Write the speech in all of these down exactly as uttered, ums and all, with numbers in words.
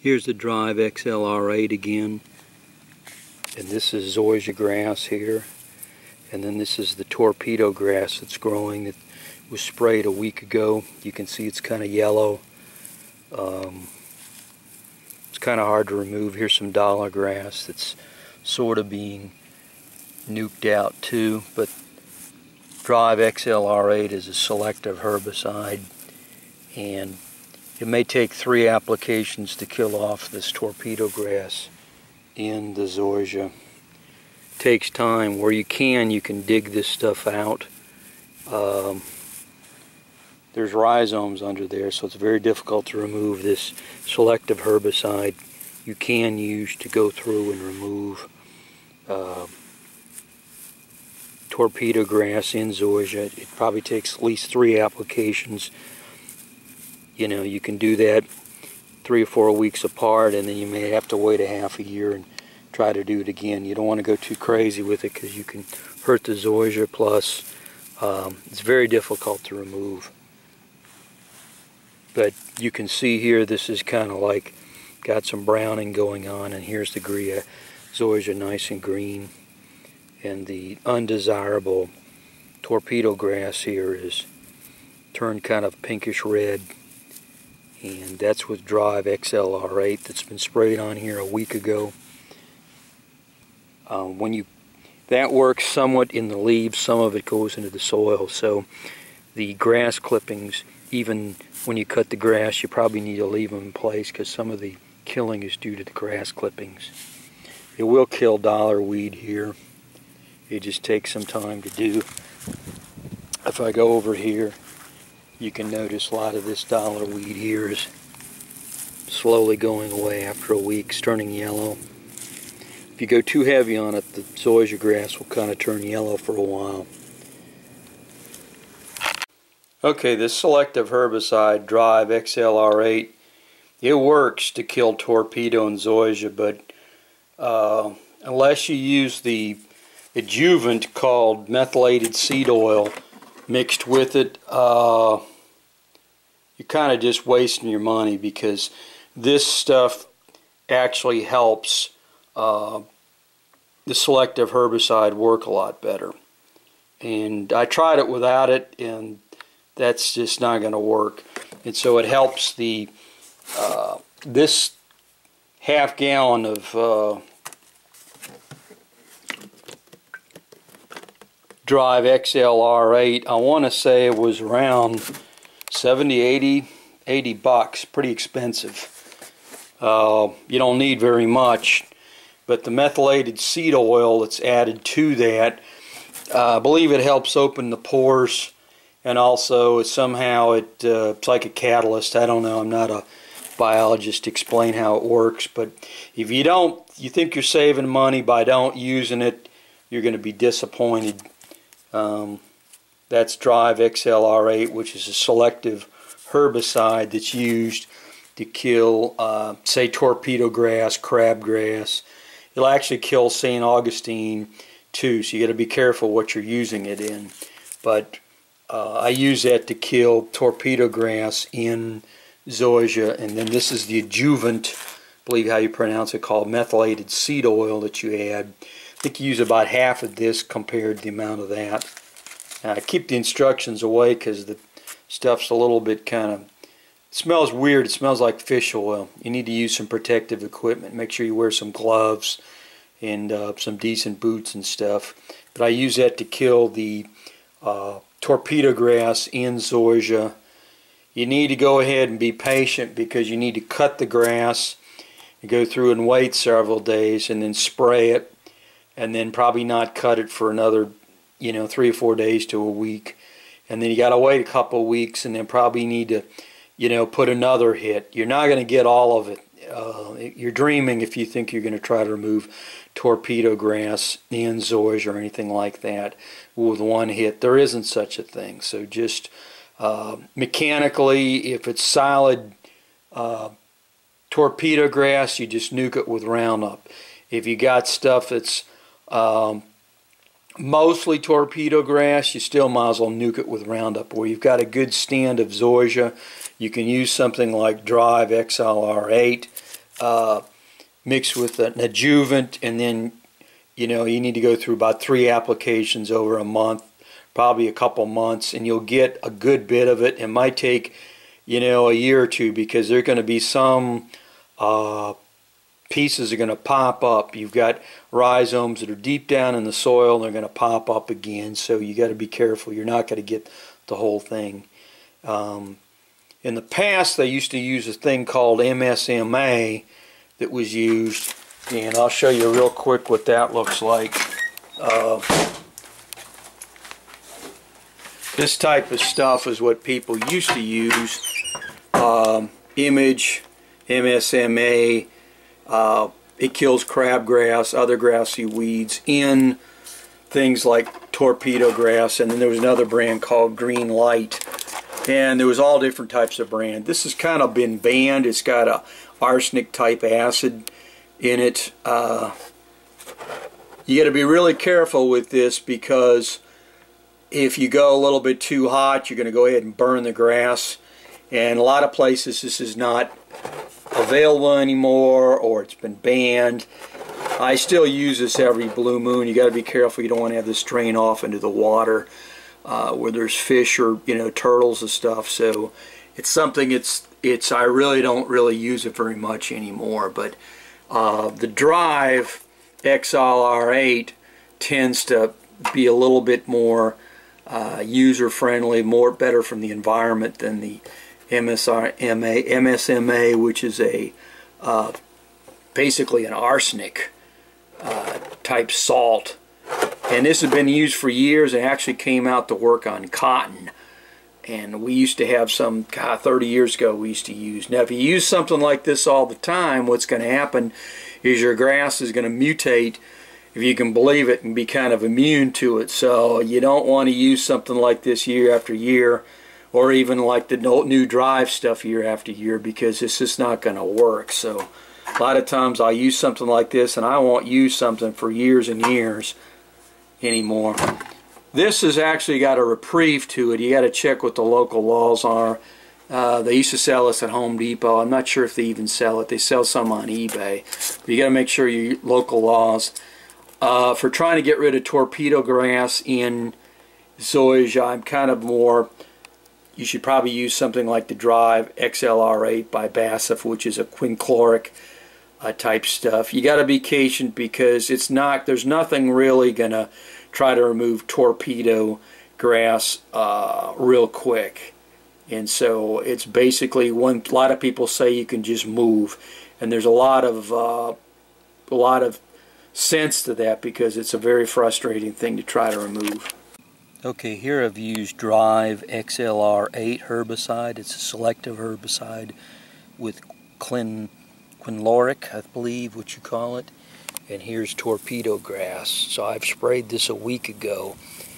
Here's the Drive X L R eight again, and this is Zoysia grass here, and then this is the Torpedo grass that's growing that was sprayed a week ago. You can see it's kind of yellow. Um, it's kind of hard to remove. Here's some dollar grass that's sort of being nuked out too, but Drive X L R eight is a selective herbicide, and it may take three applications to kill off this Torpedo grass in the Zoysia. It takes time. Where you can, you can dig this stuff out. Um, there's rhizomes under there, so it's very difficult to remove. This selective herbicide you can use to go through and remove uh, Torpedo grass in Zoysia. It probably takes at least three applications. You know, you can do that three or four weeks apart, and then you may have to wait a half a year and try to do it again. You don't want to go too crazy with it because you can hurt the Zoysia, plus um, it's very difficult to remove. But you can see here, this is kind of like got some browning going on, and here's the Gria Zoysia nice and green, and the undesirable Torpedo grass here is turned kind of pinkish red. And that's with Drive X L R eight that's been sprayed on here a week ago. Um, when you that works somewhat in the leaves, some of it goes into the soil. So the grass clippings, even when you cut the grass, you probably need to leave them in place because some of the killing is due to the grass clippings. It will kill dollar weed here. It just takes some time to do. If I go over here, you can notice a lot of this dollar weed here is slowly going away after a week. It's turning yellow. If you go too heavy on it, the Zoysia grass will kind of turn yellow for a while. Okay, this selective herbicide, Drive X L R eight, it works to kill Torpedo and Zoysia, but uh, unless you use the adjuvant called methylated seed oil mixed with it, uh, you're kind of just wasting your money, because this stuff actually helps uh, the selective herbicide work a lot better. And I tried it without it, and that's just not going to work. And so it helps the uh, this half gallon of uh, Drive X L R eight, I want to say it was around seventy, eighty, eighty bucks. Pretty expensive. Uh, you don't need very much, but the methylated seed oil that's added to that, uh, I believe it helps open the pores, and also somehow it, uh, it's like a catalyst. I don't know, I'm not a biologist to explain how it works, but if you don't, you think you're saving money by don't using it, you're going to be disappointed. Um, that's Drive X L R eight, which is a selective herbicide that's used to kill, uh, say, Torpedo grass, crabgrass. It'll actually kill Saint Augustine too, so you got to be careful what you're using it in. But uh, I use that to kill Torpedo grass in Zoysia, and then this is the adjuvant, I believe how you pronounce it, called methylated seed oil that you add. I think you use about half of this compared to the amount of that. Now, I keep the instructions away because the stuff's a little bit kind of, smells weird. It smells like fish oil. You need to use some protective equipment. Make sure you wear some gloves and uh, some decent boots and stuff. But I use that to kill the uh, Torpedo grass in Zoysia. You need to go ahead and be patient, because you need to cut the grass and go through and wait several days and then spray it, and then probably not cut it for another, you know, three or four days to a week. And then you got to wait a couple of weeks, and then probably need to, you know, put another hit. You're not going to get all of it. Uh, you're dreaming if you think you're going to try to remove Torpedo grass and Zoysia or anything like that with one hit. There isn't such a thing. So just uh, mechanically, if it's solid uh, Torpedo grass, you just nuke it with Roundup. If you got stuff that's Um, mostly Torpedo grass, you still might as well nuke it with Roundup. Where you've got a good stand of Zoysia, you can use something like Drive X L R eight uh, mixed with an adjuvant, and then you know you need to go through about three applications over a month, probably a couple months, and you'll get a good bit of it. It might take you know a year or two, because there are going to be some uh, pieces are going to pop up. You've got rhizomes that are deep down in the soil, and they're going to pop up again, so you got to be careful. You're not going to get the whole thing. Um, in the past, they used to use a thing called M S M A that was used, and I'll show you real quick what that looks like. Uh, this type of stuff is what people used to use. Um, image, M S M A, uh, it kills crabgrass, other grassy weeds in things like Torpedo Grass, and then there was another brand called Green Light. And there was all different types of brand. This has kind of been banned. It's got a arsenic type acid in it. Uh, you got to be really careful with this, because if you go a little bit too hot, you're going to go ahead and burn the grass. And a lot of places this is not available anymore, or it's been banned. I still use this every blue moon. You got to be careful. You don't want to have this drain off into the water. Uh, where there's fish or you know turtles and stuff, so it's something it's it's I really don't really use it very much anymore. But uh, the Drive X L R eight tends to be a little bit more uh, user friendly, more better from the environment than the M S M A, M S M A, which is a uh, basically an arsenic uh, type salt. And this has been used for years. It actually came out to work on cotton. And we used to have some, God, thirty years ago we used to use. Now if you use something like this all the time, what's going to happen is your grass is going to mutate, if you can believe it, and be kind of immune to it. So you don't want to use something like this year after year, or even like the new Drive stuff year after year, because it's just not going to work. So a lot of times I'll use something like this, and I won't use something for years and years anymore. This has actually got a reprieve to it. You got to check what the local laws are. Uh, they used to sell this at Home Depot. I'm not sure if they even sell it. They sell some on eBay. But you got to make sure your local laws. Uh, for trying to get rid of Torpedo Grass in Zoysia, I'm kind of more, you should probably use something like the Drive X L R eight by B A S F, which is a Quinclorac Uh, type stuff. You got to be patient, because it's not, there's nothing really gonna try to remove Torpedo Grass uh, real quick. And so it's basically one, a lot of people say you can just move, and there's a lot of uh, a lot of sense to that, because it's a very frustrating thing to try to remove. Okay, here I've used Drive X L R eight herbicide. It's a selective herbicide with clin Quinclorac, I believe what you call it, and here's Torpedo Grass. So I've sprayed this a week ago,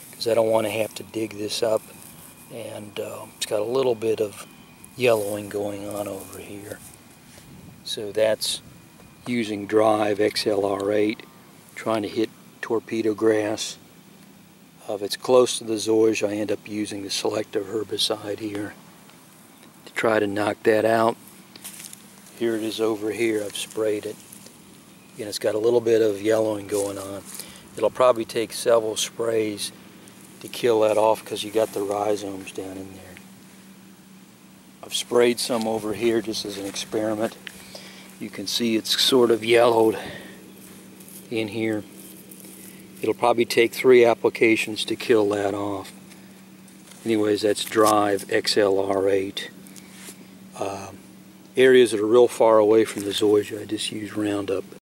because I don't want to have to dig this up, and uh, it's got a little bit of yellowing going on over here. So that's using Drive X L R eight, trying to hit Torpedo Grass. Uh, if it's close to the Zoysia, I end up using the selective herbicide here to try to knock that out. Here it is over here. I've sprayed it, and it's got a little bit of yellowing going on. It'll probably take several sprays to kill that off, because you got the rhizomes down in there. I've sprayed some over here just as an experiment. You can see it's sort of yellowed in here. It'll probably take three applications to kill that off. Anyways, that's Drive X L R eight. Um, Areas that are real far away from the Zoysia, I just use Roundup.